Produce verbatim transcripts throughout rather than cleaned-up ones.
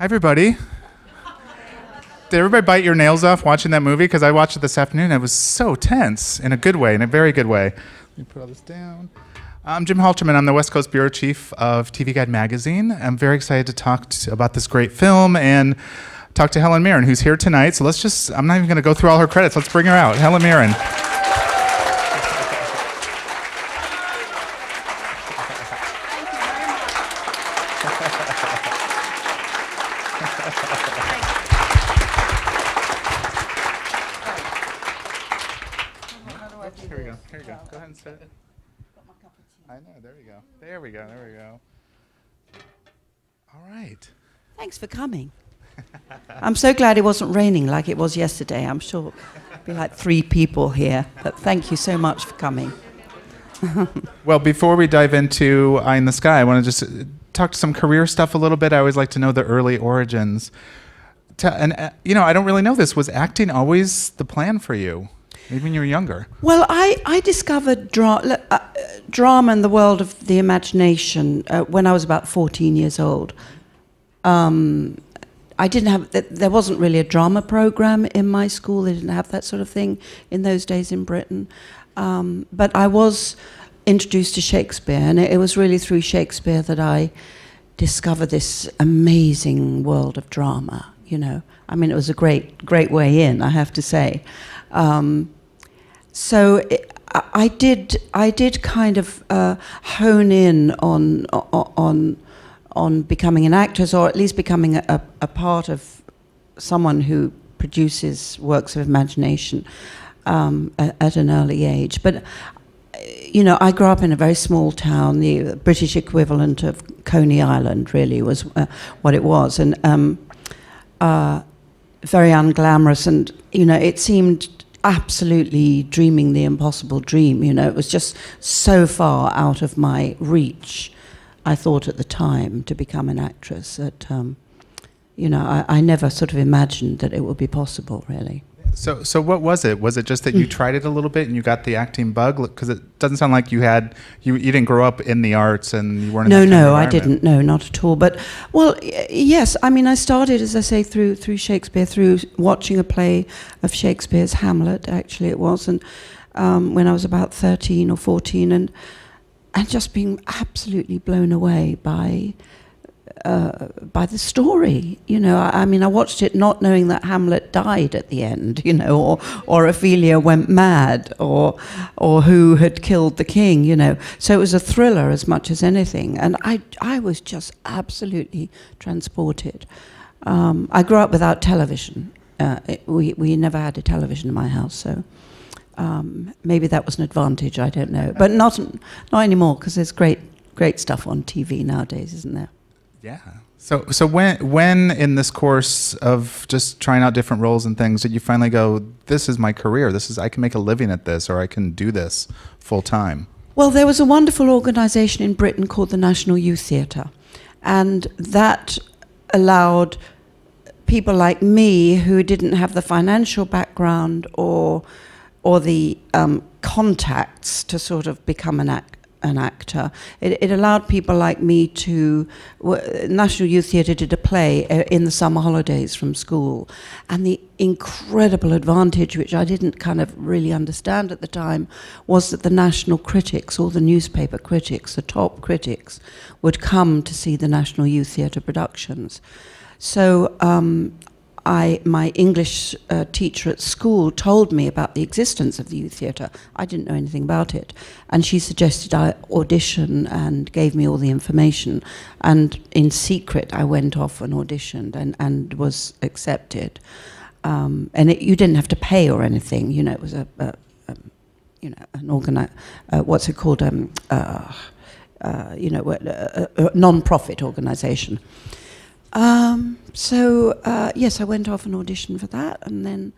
Hi, everybody. Did everybody bite your nails off watching that movie? Because I watched it this afternoon, and it was so tense, in a good way, in a very good way. Let me put all this down. I'm Jim Halterman. I'm the West Coast Bureau Chief of T V Guide Magazine. I'm very excited to talk to, about this great film and talk to Helen Mirren, who's here tonight. So let's just, I'm not even going to go through all her credits. Let's bring her out. Helen Mirren. There we go, there we go. All right. Thanks for coming. I'm so glad it wasn't raining like it was yesterday. I'm sure it'd be like three people here, but thank you so much for coming. Well, before we dive into Eye in the Sky, I want to just talk to some career stuff a little bit. I always like to know the early origins. And, you know, I don't really know this. Was acting always the plan for you? Even when you were younger. Well, I, I discovered dra uh, drama and the world of the imagination uh, when I was about fourteen years old. Um, I didn't have, th there wasn't really a drama program in my school. They didn't have that sort of thing in those days in Britain. Um, but I was introduced to Shakespeare, and it, it was really through Shakespeare that I discovered this amazing world of drama, you know. I mean, it was a great, great way in, I have to say. Um, so it, I, I did. I did kind of uh, hone in on on on becoming an actress, or at least becoming a, a part of someone who produces works of imagination um, at, at an early age. But you know, I grew up in a very small town. The British equivalent of Coney Island really was uh, what it was, and um, uh, very unglamorous and. You know, it seemed absolutely dreaming the impossible dream. You know, it was just so far out of my reach, I thought at the time, to become an actress that, um, you know, I, I never sort of imagined that it would be possible, really. So, so what was it? Was it just that you tried it a little bit and you got the acting bug? Because it doesn't sound like you had, you, you didn't grow up in the arts and you weren't in the arts. No, no, I didn't. No, not at all. But, well, yes, I mean, I started, as I say, through through Shakespeare, through watching a play of Shakespeare's Hamlet, actually it was, and um, when I was about thirteen or fourteen, and, and just being absolutely blown away by... Uh, by the story, you know. I, I mean, I watched it not knowing that Hamlet died at the end, you know, or or Ophelia went mad, or or who had killed the king, you know. So it was a thriller as much as anything, and I I was just absolutely transported. Um, I grew up without television. Uh, it, we we never had a television in my house, so. Um, maybe that was an advantage. I don't know, but not not anymore, because there's great great stuff on T V nowadays, isn't there? Yeah. So, so when, when in this course of just trying out different roles and things, did you finally go, this is my career, this is, I can make a living at this, or I can do this full time? Well, there was a wonderful organization in Britain called the National Youth Theatre, and that allowed people like me who didn't have the financial background or, or the um, contacts to sort of become an actor. An actor. It, it allowed people like me to. W National Youth Theatre did a play uh, in the summer holidays from school, and the incredible advantage, which I didn't kind of really understand at the time, was that the national critics, all the newspaper critics, the top critics, would come to see the National Youth Theatre productions. So um, I, my English uh, teacher at school told me about the existence of the youth theatre. I didn't know anything about it. And she suggested I audition and gave me all the information. And in secret, I went off and auditioned and, and was accepted. Um, and it, you didn't have to pay or anything. You know, it was a, a, a you know, an organi- uh, what's it called? Um, uh, uh, you know, a, a non-profit organisation. Um, so, uh, yes, I went off and auditioned for that, and then,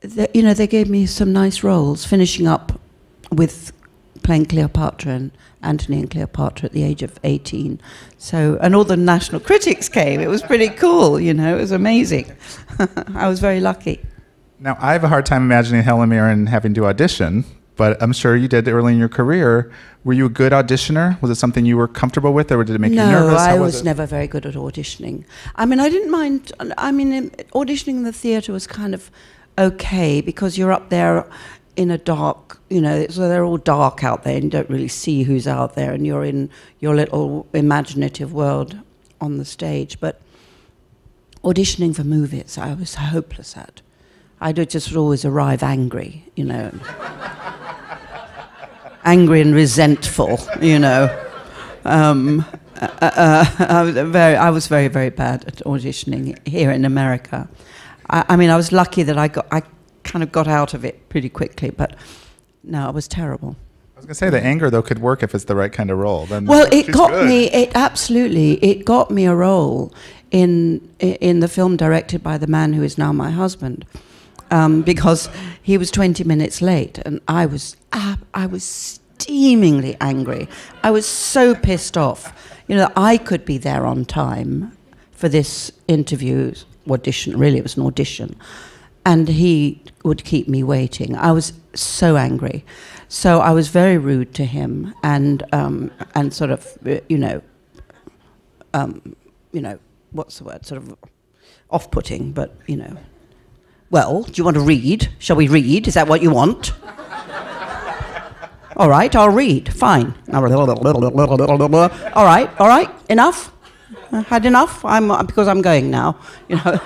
the, you know, they gave me some nice roles, finishing up with playing Cleopatra and Antony and Cleopatra at the age of eighteen. So, and all the national critics came. It was pretty cool, you know, it was amazing. I was very lucky. Now, I have a hard time imagining Helen Mirren having to audition but I'm sure you did early in your career. Were you a good auditioner? Was it something you were comfortable with, or did it make no, you nervous? No, I was, was never very good at auditioning. I mean, I didn't mind. I mean, auditioning in the theatre was kind of okay, because you're up there in a dark, you know, so they're all dark out there and you don't really see who's out there, and you're in your little imaginative world on the stage. But auditioning for movies, I was hopeless at. I would just always arrive angry, you know. Angry and resentful, you know. Um, uh, uh, I, was very, I was very, very bad at auditioning here in America. I, I mean, I was lucky that I got, I kind of got out of it pretty quickly, but no, it was terrible. I was going to say, the anger, though, could work if it's the right kind of role. Then well, it got good. me, it absolutely, it got me a role in, in the film directed by the man who is now my husband, um, because he was twenty minutes late, and I was, uh, I was steamingly angry. I was so pissed off. You know, I could be there on time for this interview, audition, really, it was an audition. And he would keep me waiting. I was so angry. So I was very rude to him, and um, and sort of, you know, um, you know, what's the word? Sort of off-putting, but, you know. Well, do you want to read? Shall we read? Is that what you want? All right, I'll read. Fine. All right, all right, enough? I had enough? I'm because I'm going now. You know.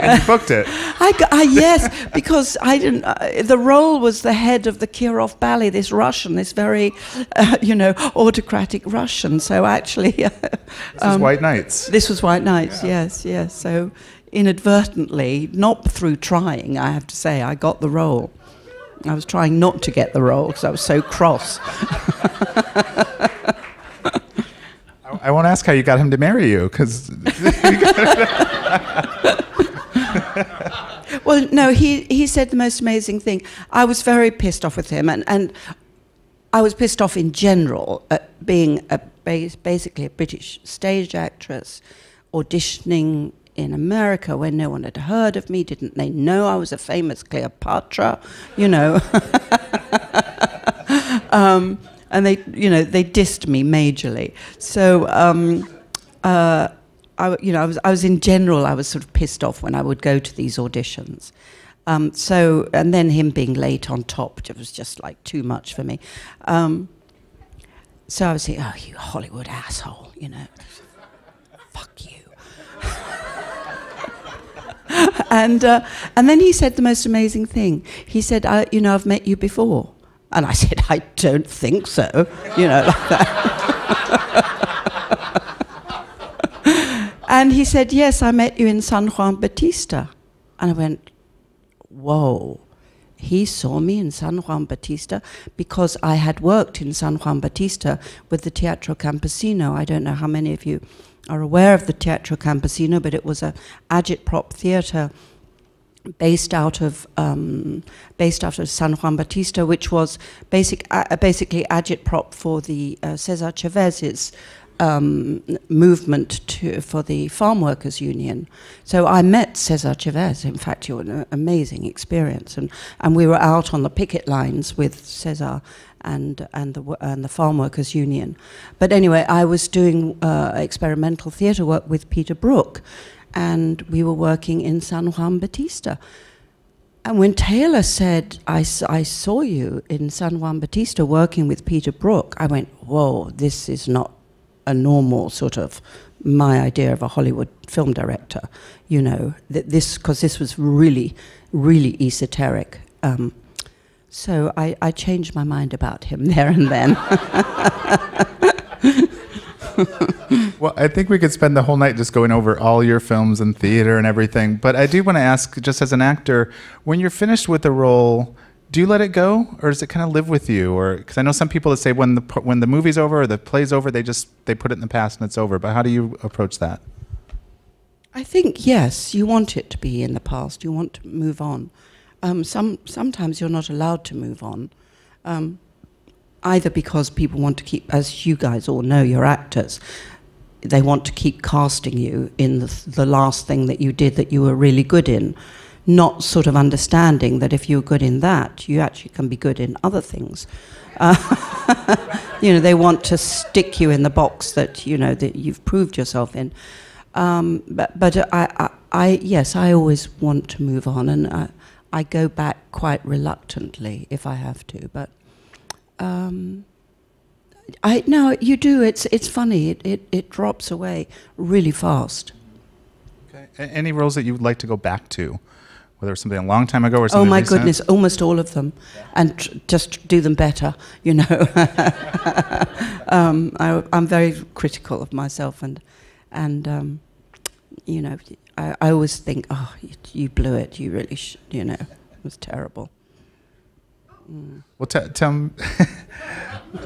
And you booked it. I, I, yes, because I didn't. Uh, the role was the head of the Kirov Ballet, this Russian, this very, uh, you know, autocratic Russian. So actually, uh, this um, was White Nights. This was White Nights. Yeah. Yes, yes. So inadvertently, not through trying, I have to say, I got the role. I was trying not to get the role because I was so cross. I, I won't ask how you got him to marry you, because. Well, no, he, he said the most amazing thing. I was very pissed off with him, and, and I was pissed off in general at being a bas basically a British stage actress, auditioning in America where no one had heard of me. Didn't they know I was a famous Cleopatra, you know? um, and they, you know, they dissed me majorly. So, um, uh, I, you know, I was, I was in general, I was sort of pissed off when I would go to these auditions. Um, so, and then him being late on top, it was just like too much for me. Um, so I was saying, oh, you Hollywood asshole, you know, fuck you. and, uh, and then he said the most amazing thing. He said, I, you know, I've met you before. And I said, I don't think so, you know, like that. And he said, yes, I met you in San Juan Bautista. And I went, whoa, he saw me in San Juan Bautista, because I had worked in San Juan Bautista with the Teatro Campesino. I don't know how many of you are aware of the Teatro Campesino, but it was an agitprop theater based out of um, based out of San Juan Bautista, which was basic, uh, basically agitprop for the uh, Cesar Chavez's Um, movement to, for the Farm Workers Union. So I met Cesar Chavez. In fact, it was an amazing experience, and and we were out on the picket lines with Cesar and and the and the Farm Workers Union. But anyway, I was doing uh, experimental theatre work with Peter Brook, and we were working in San Juan Bautista. And when Taylor said, I, I saw you in San Juan Bautista working with Peter Brook, I went, whoa, this is not a normal sort of my idea of a Hollywood film director, you know, that this, because this was really, really esoteric. Um, so I, I changed my mind about him there and then. Well, I think we could spend the whole night just going over all your films and theater and everything. But I do want to ask, just as an actor, when you're finished with a role, do you let it go, or does it kind of live with you? Or because I know some people that say when the when the movie's over or the play's over, they just they put it in the past and it's over. But how do you approach that? I think yes, you want it to be in the past. You want to move on. Um, some sometimes you're not allowed to move on, um, either because people want to keep, as you guys all know, you're actors. They want to keep casting you in the, the last thing that you did that you were really good in. not sort of understanding that if you're good in that, you actually can be good in other things. Uh, you know, they want to stick you in the box that, you know, that you've proved yourself in. Um, but but I, I, I, yes, I always want to move on, and I, I go back quite reluctantly if I have to. But um, I, no, you do. It's it's funny. It, it it drops away really fast. Okay. Any roles that you would like to go back to, whether it's something a long time ago or something? Oh my recent? Goodness, almost all of them, yeah. And tr just do them better. You know, um, I, I'm very critical of myself, and and um, you know. I, I always think, oh, you, you blew it. You really, sh you know, it was terrible. Mm. Well, t tell,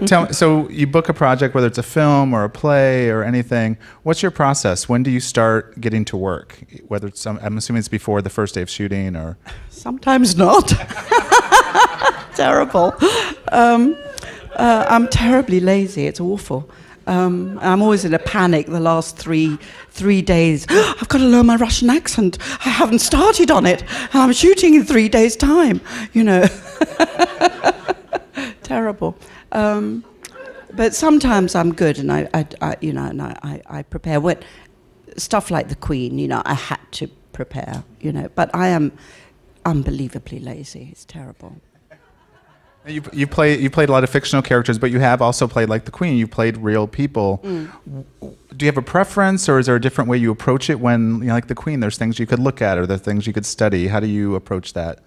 tell me. So you book a project, whether it's a film or a play or anything. What's your process? When do you start getting to work? Whether it's, some, I'm assuming it's before the first day of shooting, or sometimes not. Terrible. Um, uh, I'm terribly lazy. It's awful. Um, I'm always in a panic the last three three days. I've got to learn my Russian accent. I haven't started on it. I'm shooting in three days' time. You know, terrible. Um, but sometimes I'm good, and I, I, I you know, and I, I prepare. What stuff like The Queen, you know, I had to prepare. You know, but I am unbelievably lazy. It's terrible. You you play you played a lot of fictional characters, but you have also played, like the Queen, you played real people. Mm. Do you have a preference, or is there a different way you approach it when, you know, like the Queen, there's things you could look at, or there's things you could study? How do you approach that?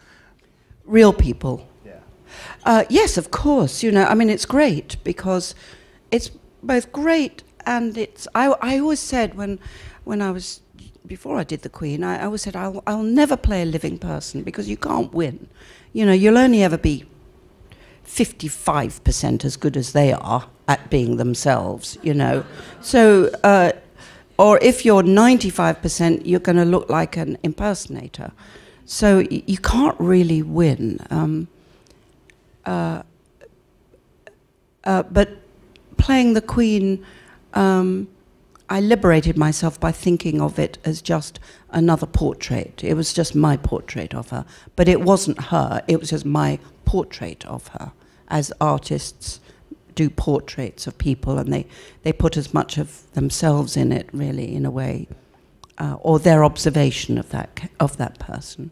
Real people. Yeah. Uh, yes, of course. You know, I mean, it's great because it's both great and it's. I I always said when when I was. Before I did The Queen, I, I always said I'll I'll never play a living person because you can't win. You know, you'll only ever be fifty-five percent as good as they are at being themselves, you know. So, uh, or if you're ninety-five percent, you're going to look like an impersonator. So y you can't really win. Um, uh, uh, but playing the Queen, um, I liberated myself by thinking of it as just another portrait. It was just my portrait of her, but it wasn't her. It was just my portrait of her, as artists do portraits of people, and they, they put as much of themselves in it, really, in a way, uh, or their observation of that, of that person.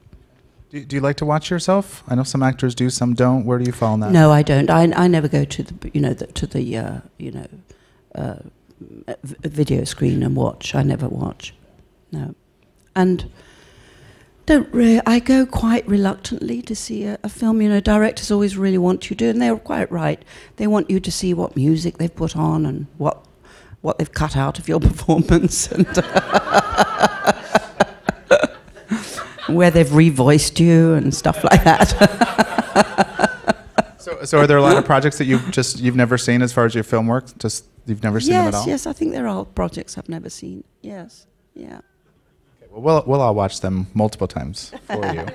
Do, do you like to watch yourself? I know some actors do, some don't. Where do you fall on that? No, I don't. I, I never go to the, you know, the, to the, uh, you know, uh, video screen and watch. I never watch, no, and don't really. I go quite reluctantly to see a, a film. You know, directors always really want you to, and they're quite right. They want you to see what music they've put on and what what they've cut out of your performance, and where they've revoiced you and stuff like that. So, so are there a lot of projects that you've just you've never seen as far as your film work? Just you've never seen yes, them at all? Yes, yes, I think there are projects I've never seen. Yes, yeah. Okay, well, well, we'll all watch them multiple times for you.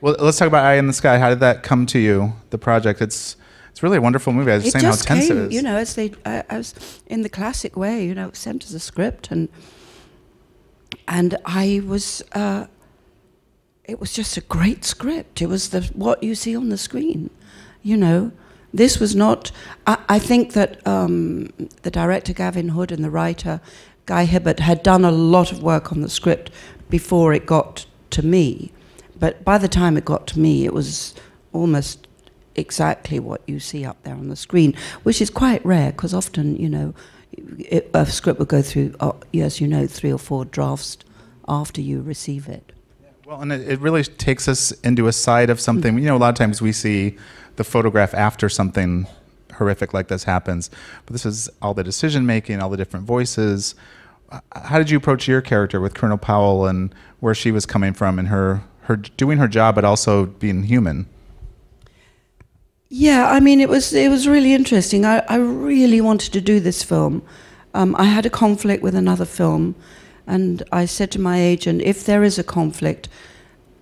Well, let's talk about Eye in the Sky. How did that come to you? The project. It's it's really a wonderful movie. I was it saying just how tense came, it is. You know, as they, I, I was in the classic way. You know, sent as a script, and and I was. Uh, it was just a great script. It was the what you see on the screen. You know, this was not. I, I think that um, the director Gavin Hood and the writer Guy Hibbert had done a lot of work on the script before it got to me, but by the time it got to me, it was almost exactly what you see up there on the screen, which is quite rare because often, you know, it, a script would go through, uh, yes, you know, three or four drafts after you receive it. Well, and it, it really takes us into a side of something. Mm-hmm. You know, a lot of times we see the photograph after something horrific like this happens, but this is all the decision making, all the different voices. How did you approach your character with Colonel Powell and where she was coming from and her her doing her job, but also being human? Yeah, I mean, it was it was really interesting. I, I really wanted to do this film. Um, I had a conflict with another film, and I said to my agent, if there is a conflict.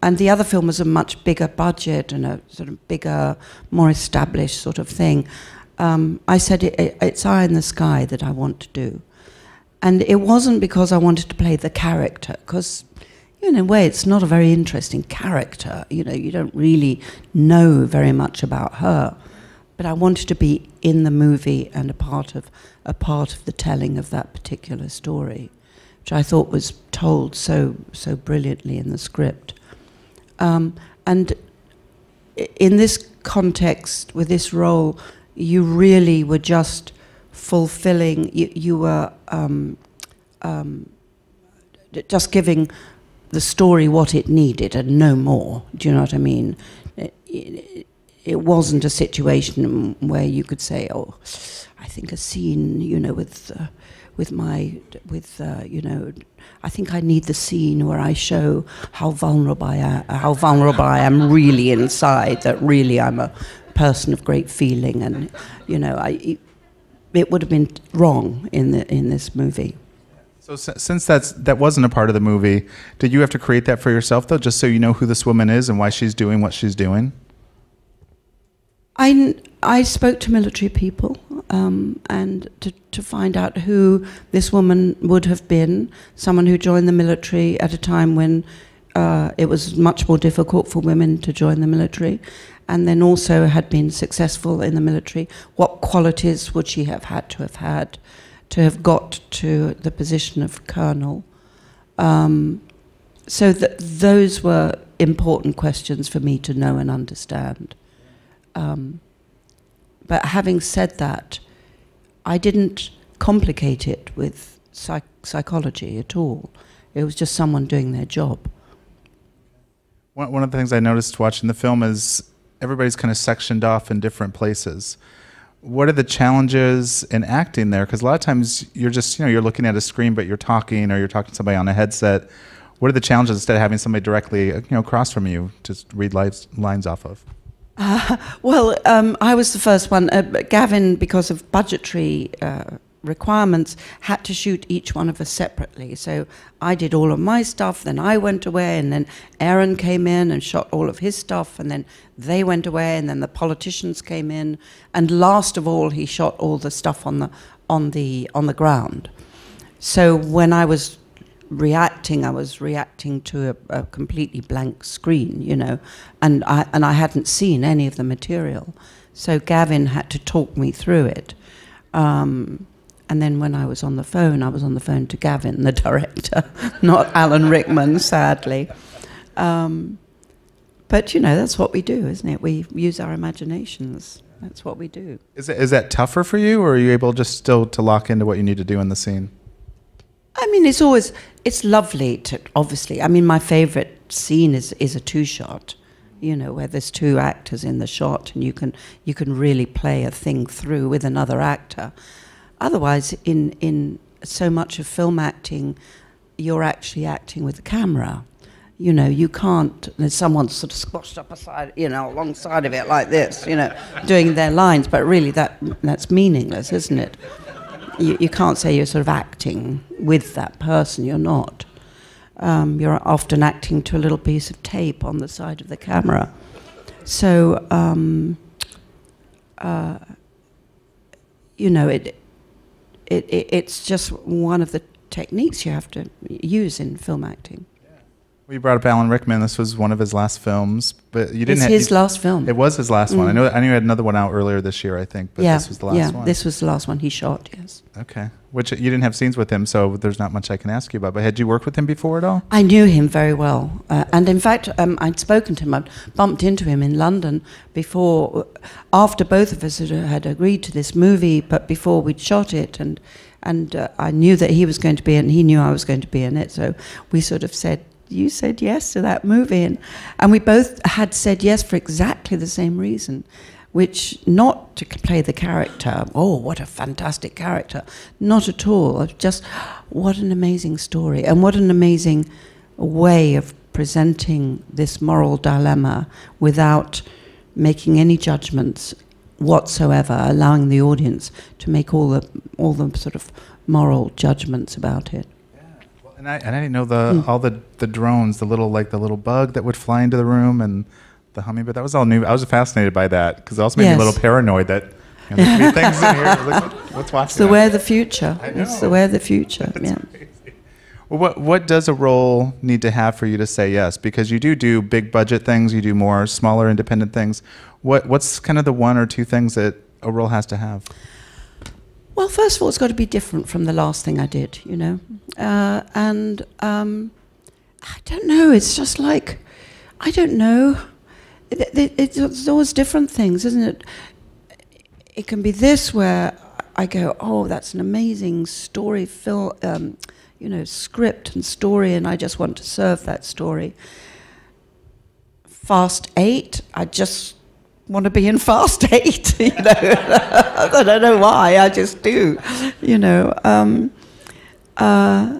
And the other film was a much bigger budget and a sort of bigger, more established sort of thing. Um, I said, it, it, it's Eye in the Sky that I want to do. And it wasn't because I wanted to play the character, because, in a way, it's not a very interesting character. You know, you don't really know very much about her. But I wanted to be in the movie and a part of a part of the telling of that particular story, which I thought was told so so brilliantly in the script. Um, and in this context, with this role, you really were just fulfilling. You, you were um, um, just giving the story what it needed and no more. Do you know what I mean? It, it, It wasn't a situation where you could say, "Oh, I think a scene, you know, with, uh, with my, with, uh, you know, I think I need the scene where I show how vulnerable I am, how vulnerable I am really inside. That really I'm a person of great feeling, and you know, I, it would have been wrong in the in this movie." So since that's that wasn't a part of the movie, did you have to create that for yourself though, just so you know who this woman is and why she's doing what she's doing? I, I spoke to military people um, and to, to find out who this woman would have been, someone who joined the military at a time when uh, it was much more difficult for women to join the military, and then also had been successful in the military. What qualities would she have had to have had to have got to the position of colonel? Um, so th- those were important questions for me to know and understand. Um, but having said that, I didn't complicate it with psych psychology at all. It was just someone doing their job. One, one of the things I noticed watching the film is everybody's kind of sectioned off in different places. What are the challenges in acting there? Because a lot of times you're just, you know, you're looking at a screen, but you're talking, or you're talking to somebody on a headset. What are the challenges instead of having somebody directly, you know, across from you, just read lines, lines off of? Uh, well, um, I was the first one. Uh, Gavin, because of budgetary uh, requirements, had to shoot each one of us separately. So I did all of my stuff, then I went away, and then Aaron came in and shot all of his stuff, and then they went away, and then the politicians came in, and last of all, he shot all the stuff on the on the on the ground. So when I was reacting, I was reacting to a, a completely blank screen, you know, and I and I hadn't seen any of the material, so Gavin had to talk me through it. Um, and then when I was on the phone, I was on the phone to Gavin, the director, not Alan Rickman, sadly. Um, but you know, that's what we do, isn't it? We use our imaginations. That's what we do. Is it, is that tougher for you, or are you able just still to lock into what you need to do in the scene? I mean, it's always, it's lovely to, obviously, I mean, my favorite scene is, is a two-shot, you know, where there's two actors in the shot and you can, you can really play a thing through with another actor. Otherwise, in, in so much of film acting, you're actually acting with the camera. You know, you can't, there's someone sort of squashed up aside, you know, alongside of it like this, you know, doing their lines, but really that, that's meaningless, isn't it? You, you can't say you're sort of acting with that person. You're not. Um, you're often acting to a little piece of tape on the side of the camera. So, um, uh, you know, it, it, it it's just one of the techniques you have to use in film acting. We brought up Alan Rickman. This was one of his last films, but you didn't. It's his you, last film. It was his last mm. one. I know. I knew he had another one out earlier this year, I think. But yeah, this was the last yeah, one. Yeah, this was the last one he shot. Yes. Okay. Which you didn't have scenes with him, so there's not much I can ask you about. But had you worked with him before at all? I knew him very well, uh, and in fact, um, I'd spoken to him. I'd bumped into him in London before, after both of us had agreed to this movie, but before we'd shot it, and and uh, I knew that he was going to be in. He knew I was going to be in it, so we sort of said, "You said yes to that movie," and, and we both had said yes for exactly the same reason, which not to play the character. Oh, what a fantastic character! Not at all. Just what an amazing story, and what an amazing way of presenting this moral dilemma without making any judgments whatsoever, allowing the audience to make all the all the sort of moral judgments about it. And I, and I didn't know the mm. all the, the drones, the little like the little bug that would fly into the room and the hummingbird. That was all new. I was fascinated by that because it also made yes. me a little paranoid that you know, there's new things in here. I was like, what, what's watching? It's the way of the future. I know. It's the way of the future. That's yeah. Crazy. What, what does a role need to have for you to say yes? Because you do do big budget things, you do more smaller independent things. What, what's kind of the one or two things that a role has to have? Well, first of all, it's got to be different from the last thing I did, you know. Uh, and um, I don't know, it's just like, I don't know. It, it, it's, it's always different things, isn't it? It can be this where I go, oh, that's an amazing story, fil um, you know, script and story, and I just want to serve that story. Fast Eight, I just want to be in Fast Eight, you know. I don't know why, I just do, you know. Um, uh,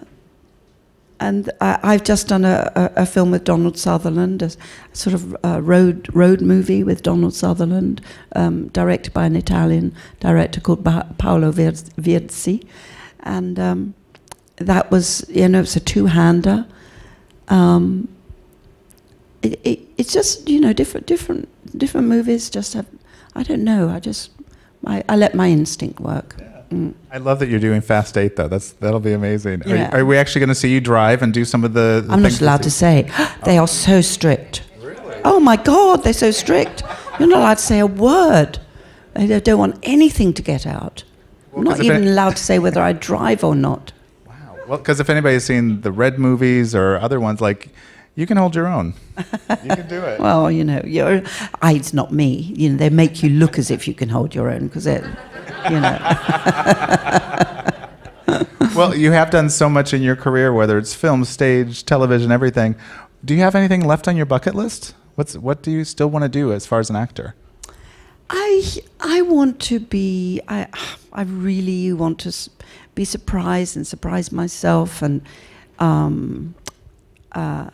and I, I've just done a, a, a film with Donald Sutherland, a sort of a road, road movie with Donald Sutherland, um, directed by an Italian director called Paolo Virzi. And um, that was, you know, it's a two-hander. Um, it, it, it's just, you know, different, different, different movies just have, I don't know, I just, I, I let my instinct work. Mm. I love that you're doing Fast Eight, though. That's that'll be amazing. Yeah. Are, are we actually going to see you drive and do some of the? the I'm not allowed to say. They are so strict. Really? Oh my God, they're so strict. You're not allowed to say a word. They don't want anything to get out. Well, I'm not even allowed to say whether I drive or not. Wow. Well, because if anybody's seen the Red movies or other ones, like, you can hold your own. You can do it. Well, you know, you're, I, it's not me. You know, they make you look as if you can hold your own because they're. You know. Well, you have done so much in your career, whether it's film, stage, television, everything. Do you have anything left on your bucket list? What's what do you still want to do as far as an actor? I I want to be I I really want to be surprised and surprise myself, and um, uh,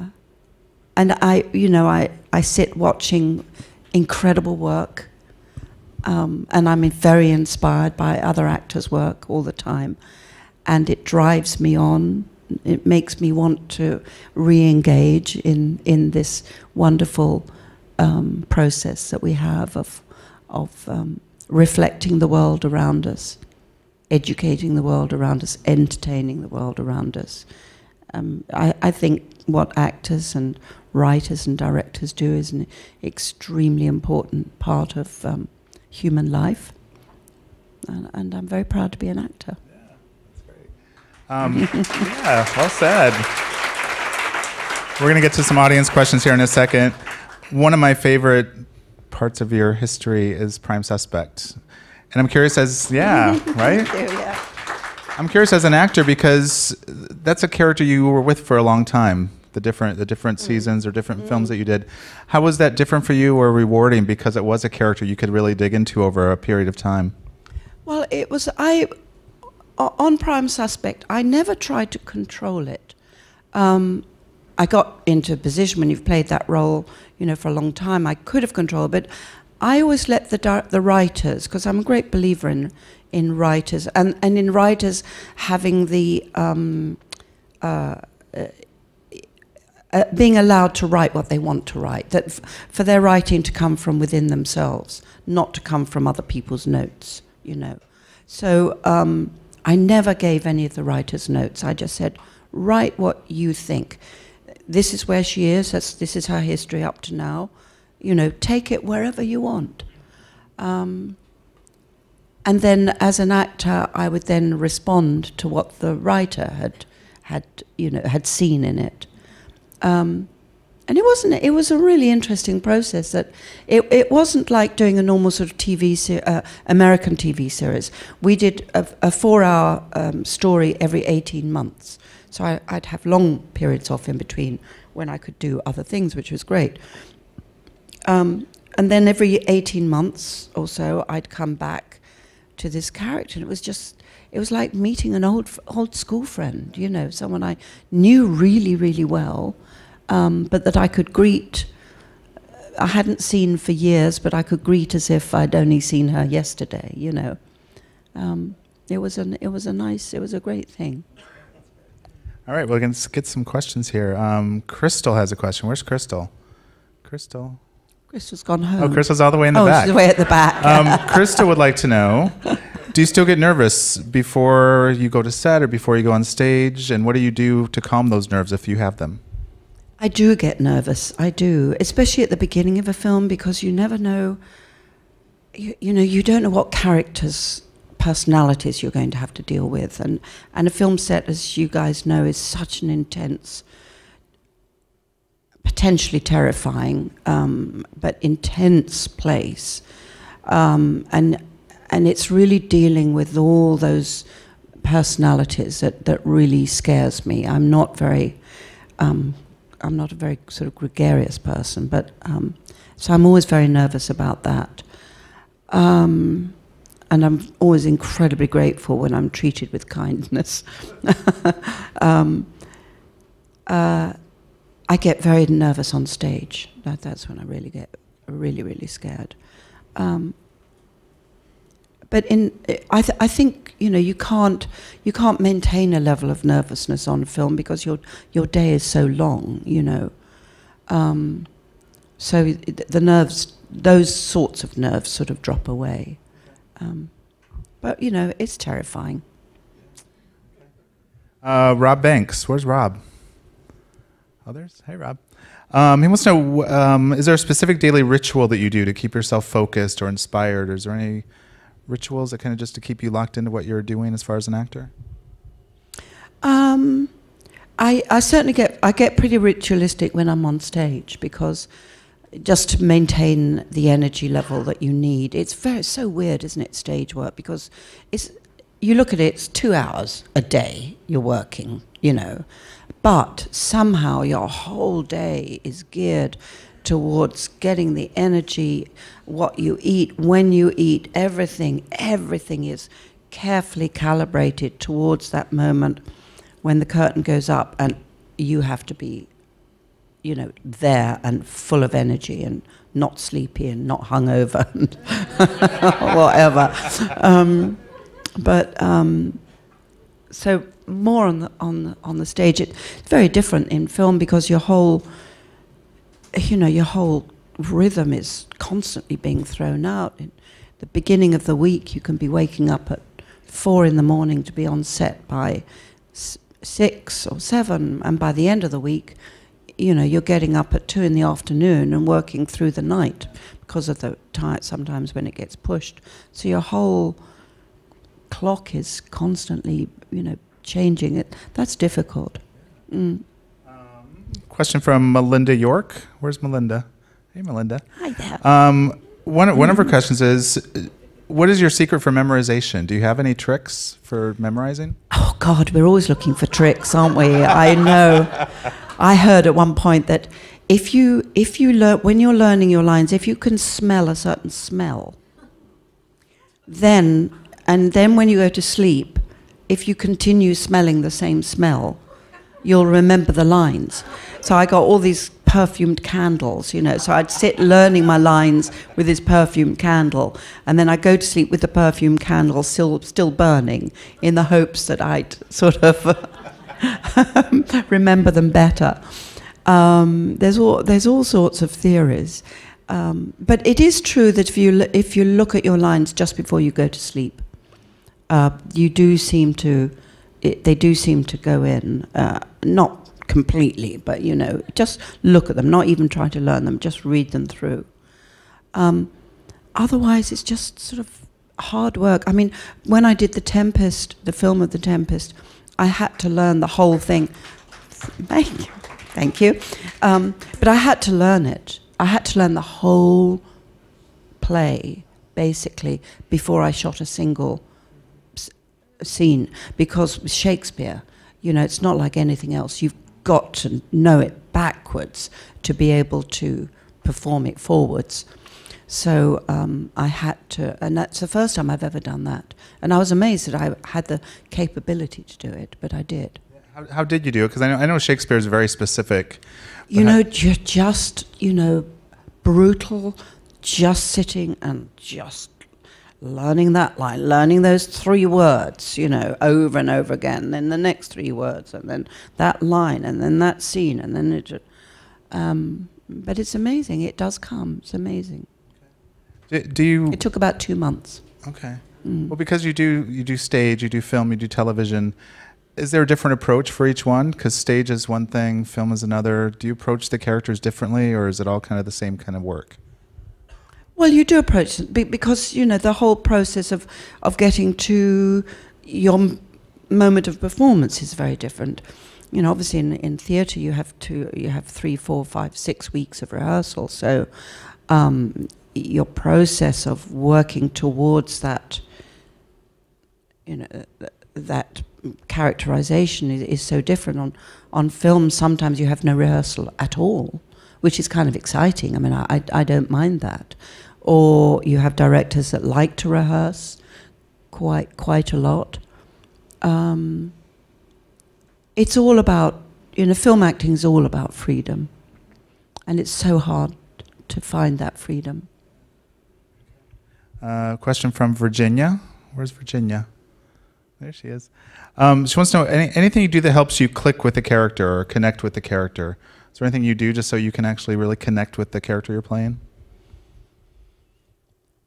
and I you know I I sit watching incredible work. Um, and I'm very inspired by other actors' work all the time, and it drives me on. It makes me want to re-engage in in this wonderful um, process that we have of of um, reflecting the world around us, educating the world around us, entertaining the world around us. Um, I, I think what actors and writers and directors do is an extremely important part of um, human life, and, and I'm very proud to be an actor. Yeah, that's great. Um, yeah, well said. We're going to get to some audience questions here in a second. One of my favorite parts of your history is Prime Suspect, and I'm curious as yeah, right? Thank you, yeah. I'm curious as an actor, because that's a character you were with for a long time. The different the different mm. seasons or different mm. films that you did. How was that different for you or rewarding, because it was a character you could really dig into over a period of time? Well, it was, I, on Prime Suspect, I never tried to control it. Um, I got into a position when you've played that role, you know, for a long time, I could have controlled it. I always let the, the writers, because I'm a great believer in, in writers, and, and in writers having the, um, uh, Uh, being allowed to write what they want to write, that f for their writing to come from within themselves, not to come from other people's notes, you know. So um, I never gave any of the writers notes. I just said, write what you think. This is where she is, that's, this is her history up to now. You know, take it wherever you want. Um, and then as an actor, I would then respond to what the writer had, had, you know, had seen in it. Um, and it wasn't. It was a really interesting process. That it, it wasn't like doing a normal sort of T V se uh, American T V series. We did a, a four-hour um, story every eighteen months. So I, I'd have long periods off in between when I could do other things, which was great. Um, and then every eighteen months or so, I'd come back to this character, and it was just. It was like meeting an old old school friend, you know, someone I knew really, really well, um, but that I could greet. I hadn't seen for years, but I could greet as if I'd only seen her yesterday, you know. Um, it was an it was a nice, it was a great thing. All right, well, we're going to get some questions here. Um, Crystal has a question. Where's Crystal? Crystal. Crystal's gone home. Oh, Crystal's all the way in the oh, back. Oh, she's way at the back. um, Crystal would like to know. Do you still get nervous before you go to set or before you go on stage? And what do you do to calm those nerves if you have them? I do get nervous. I do, especially at the beginning of a film, because you never know, you, you know, you don't know what characters, personalities you're going to have to deal with. And, and a film set, as you guys know, is such an intense, potentially terrifying, um, but intense place. Um, and, and it's really dealing with all those personalities that, that really scares me. I'm not very... Um, I'm not a very sort of gregarious person, but um, so I'm always very nervous about that. Um, and I'm always incredibly grateful when I'm treated with kindness. um, uh, I get very nervous on stage. That, that's when I really get really, really scared. Um, but in, I, th I think you know you can't you can't maintain a level of nervousness on film because your your day is so long, you know. Um, so the nerves, those sorts of nerves, sort of drop away. Um, but you know, it's terrifying. Uh, Rob Banks, where's Rob? Others, hey Rob. Um, he wants to know: um, is there a specific daily ritual that you do to keep yourself focused or inspired? Or is there any rituals that kind of just to keep you locked into what you're doing as far as an actor? Um, I, I certainly get, I get pretty ritualistic when I'm on stage, because just to maintain the energy level that you need. It's very, so weird, isn't it, stage work? Because it's, you look at it, it's two hours a day you're working, you know, but somehow your whole day is geared towards getting the energy, what you eat, when you eat, everything, everything is carefully calibrated towards that moment when the curtain goes up and you have to be, you know, there and full of energy and not sleepy and not hungover and whatever. Um, but um, so more on the, on the, on the stage, it's very different in film because your whole you know, your whole rhythm is constantly being thrown out. At the beginning of the week, you can be waking up at four in the morning to be on set by six or seven, and by the end of the week, you know, you're getting up at two in the afternoon and working through the night because of the time sometimes when it gets pushed. So your whole clock is constantly, you know, changing. It that's difficult. Mm. Question from Melinda York. Where's Melinda? Hey, Melinda. Hi there. Um, one, one of her questions is, what is your secret for memorization? Do you have any tricks for memorizing? Oh, God, we're always looking for tricks, aren't we? I know. I heard at one point that if you, if you learn, when you're learning your lines, if you can smell a certain smell, then, and then when you go to sleep, if you continue smelling the same smell, you'll remember the lines. So I got all these perfumed candles, you know, so I'd sit learning my lines with this perfumed candle, and then I'd go to sleep with the perfumed candle still, still burning in the hopes that I'd sort of remember them better. Um, there's, all, there's all sorts of theories. Um, but it is true that if you, if you look at your lines just before you go to sleep, uh, you do seem to... It, they do seem to go in, uh, not completely, but, you know, just look at them, not even try to learn them, just read them through. Um, otherwise, it's just sort of hard work. I mean, when I did The Tempest, the film of The Tempest, I had to learn the whole thing. Thank you. Thank you. Um, but I had to learn it. I had to learn the whole play, basically, before I shot a single scene, because with Shakespeare, you know, it's not like anything else. You've got to know it backwards to be able to perform it forwards. So um, I had to, and that's the first time I've ever done that. And I was amazed that I had the capability to do it, but I did. How, how did you do it? Because I know, I know Shakespeare is very specific. You know, you're just, you know, brutal, just sitting and just learning that line, learning those three words, you know, over and over again, and then the next three words, and then that line, and then that scene, and then it. Um, but it's amazing. It does come. It's amazing. Do, do you? It took about two months. Okay. Mm. Well, because you do you do stage, you do film, you do television. Is there a different approach for each one? Because stage is one thing, film is another. Do you approach the characters differently, or is it all kind of the same kind of work? Well, you do approach them because, you know, the whole process of, of getting to your moment of performance is very different. You know, obviously in, in theatre you have to, you have three, four, five, six weeks of rehearsal. So um, your process of working towards that, you know, th that characterization is, is so different. On on film, sometimes you have no rehearsal at all, which is kind of exciting. I mean, I I, I don't mind that. Or you have directors that like to rehearse quite quite a lot. Um, It's all about, you know, film acting is all about freedom. And it's so hard to find that freedom. Uh, question from Virginia. Where's Virginia? There she is. Um, she wants to know, any, anything you do that helps you click with the character or connect with the character? Is there anything you do just so you can actually really connect with the character you're playing?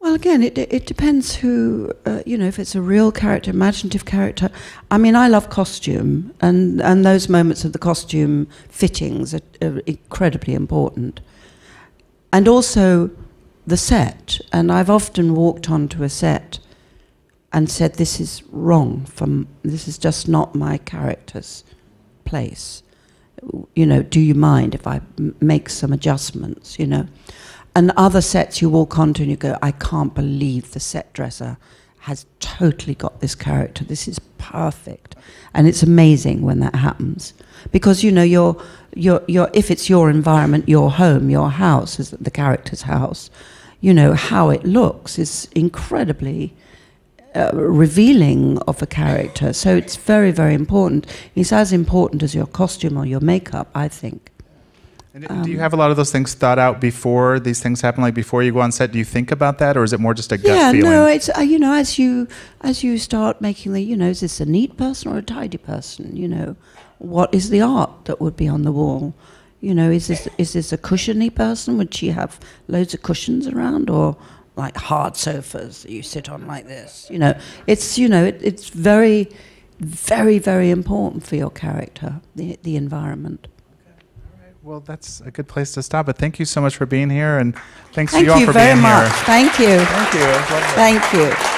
Well, again, it, it depends who, uh, you know, if it's a real character, imaginative character. I mean, I love costume, and, and those moments of the costume fittings are, are incredibly important. And also the set, and I've often walked onto a set and said, this is wrong, from, this is just not my character's place. You know, do you mind if I m make some adjustments, you know? And other sets you walk onto and you go, I can't believe the set dresser has totally got this character. This is perfect. And it's amazing when that happens. Because, you know, your, your, your, if it's your environment, your home, your house, is the character's house, you know, how it looks is incredibly uh, revealing of a character. So it's very, very important. It's as important as your costume or your makeup, I think. And do you have a lot of those things thought out before these things happen? Like before you go on set, do you think about that, or is it more just a gut yeah, feeling? Yeah, no, it's uh, you know, as you as you start making the, you know, is this a neat person or a tidy person? You know, what is the art that would be on the wall? You know, is this is this a cushiony person? Would she have loads of cushions around, or like hard sofas that you sit on like this? You know, it's you know, it, it's very, very, very important for your character, the the environment. Well, that's a good place to stop. But thank you so much for being here, and thanks to you all for being here. Thank you very much. Thank you. Thank you. Thank you.